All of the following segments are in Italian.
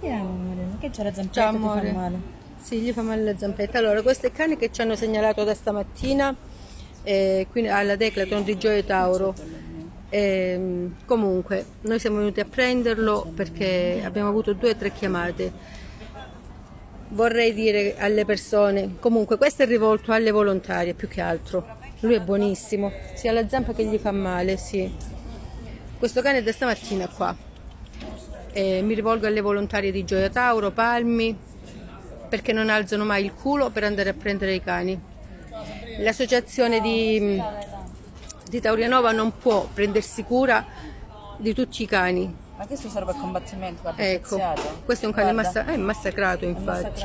Andiamo, amore, che c'è la zampetta che fa male? Sì, gli fa male la zampetta. Allora, questo è il cane che ci hanno segnalato da stamattina alla Declatron di Gioia Tauro. Comunque, noi siamo venuti a prenderlo perché abbiamo avuto 2 o 3 chiamate. Vorrei dire alle persone, comunque questo è rivolto alle volontarie più che altro, lui è buonissimo, sia la zampa che gli fa male, sì. Questo cane è da stamattina qua, mi rivolgo alle volontarie di Gioia Tauro, Palmi, perché non alzano mai il culo per andare a prendere i cani. L'associazione di Taurianova non può prendersi cura di tutti i cani. Ma questo serve al combattimento, guarda, ecco, questo è un cane massacrato, infatti.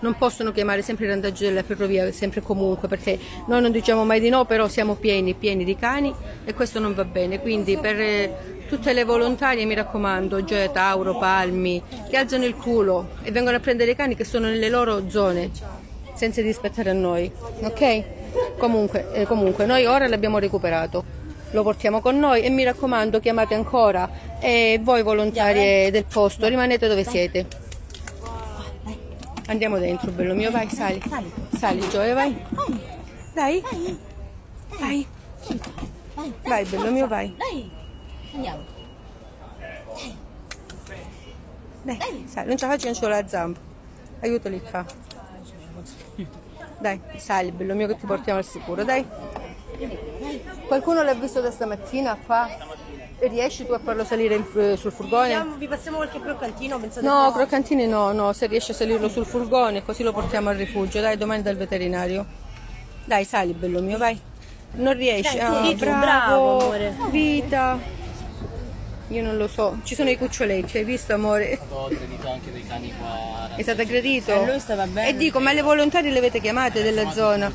Non possono chiamare sempre il randaggio della ferrovia, sempre e comunque, perché noi non diciamo mai di no, però siamo pieni di cani e questo non va bene. Quindi per tutte le volontarie, mi raccomando, Gioia Tauro, Palmi, che alzano il culo e vengono a prendere i cani che sono nelle loro zone, senza dispettare a noi, ok? Comunque noi ora l'abbiamo recuperato. Lo portiamo con noi e mi raccomando, chiamate ancora, e voi volontarie del posto rimanete dove siete. Andiamo dentro, bello mio, vai, sali Gioia, vai, dai, vai bello mio, vai, andiamo, dai, sali, non ce la faccio, non c'ho la zampa, aiutali qua, dai, sali bello mio che ti portiamo al sicuro, dai. Qualcuno l'ha visto da stamattina qua? Riesci tu a farlo salire sul furgone? Vi passiamo qualche croccantino? No, croccantini no, se riesci a salirlo sul furgone così lo portiamo al rifugio, dai, domani dal veterinario. Dai, sali bello mio, vai. Non riesci? Ah, bravo, amore. Vita. Io non lo so, ci sono i cuccioletti, hai visto amore? Anche dei cani qua. È stato aggredito? Lui stava bene. E dico, ma le volontarie le avete chiamate della zona?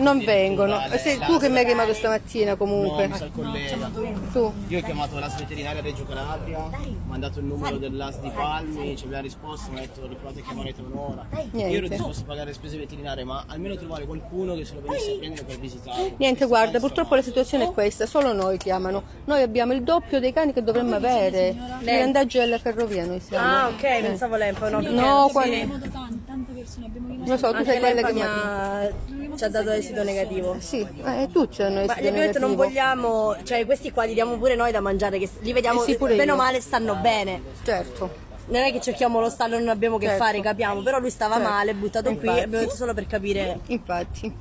Non vengono. Sei tu che mi hai chiamato stamattina comunque. No, il collega. Tu? Io ho chiamato l'AS veterinaria Reggio Calabria, ho mandato il numero dell'AS di Palmi, ci aveva risposto, mi ha detto riprovate a chiamare tra un'ora. Io non ti posso pagare le spese veterinarie, ma almeno trovare qualcuno che se lo venisse a prendere per visitare. Niente, guarda, purtroppo la situazione è questa, solo noi chiamano. Noi abbiamo il doppio dei cani che dovremmo avere. Il randaggio della ferrovia noi siamo. Ah, ok, pensavo lei un po', no? No, qua tante persone abbiamo rimasto. Non so, tu sei quella che ci ha dato esito negativo. Sì, tutti hanno esito negativo. Ma detto non vogliamo, cioè questi qua li diamo pure noi da mangiare, che li vediamo bene o male stanno bene. Certo. Non è che cerchiamo lo stallo, non abbiamo che fare, capiamo, però lui stava male, buttato qui, abbiamo detto solo per capire. Infatti.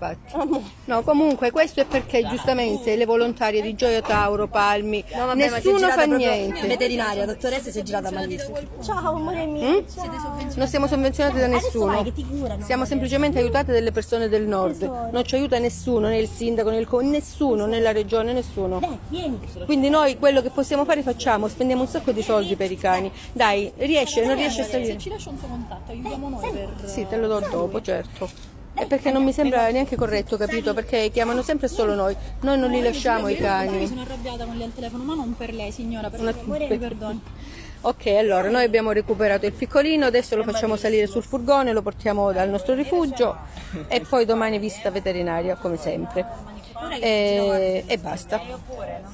No, comunque questo è perché giustamente le volontarie di Gioia Tauro, Palmi, nessuno fa niente. Veterinaria, dottoressa, si è girata malissimo. Ciao amore mio. Non siamo sovvenzionate da nessuno, siamo semplicemente aiutate dalle persone del nord. Non ci aiuta nessuno, né il sindaco, né il nessuno, né la regione, nessuno. Quindi noi quello che possiamo fare facciamo, spendiamo un sacco di soldi per i cani. Dai, non riesce a salire. Se ci lascia un suo contatto, aiutiamo noi per... Sì, te lo do dopo, certo. È perché non mi sembra neanche corretto, capito? Perché chiamano sempre solo noi non li lasciamo i cani. Mi sono arrabbiata con lei al telefono, ma non per lei, signora, per favore, mi perdoni. Ok, allora, noi abbiamo recuperato il piccolino, adesso lo facciamo salire sul furgone, lo portiamo dal nostro rifugio e poi domani visita veterinaria, come sempre. E basta.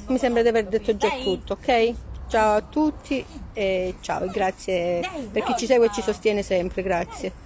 Mi sembra di aver detto già tutto, ok? Ciao a tutti e ciao, grazie per chi ci segue e ci sostiene sempre, grazie.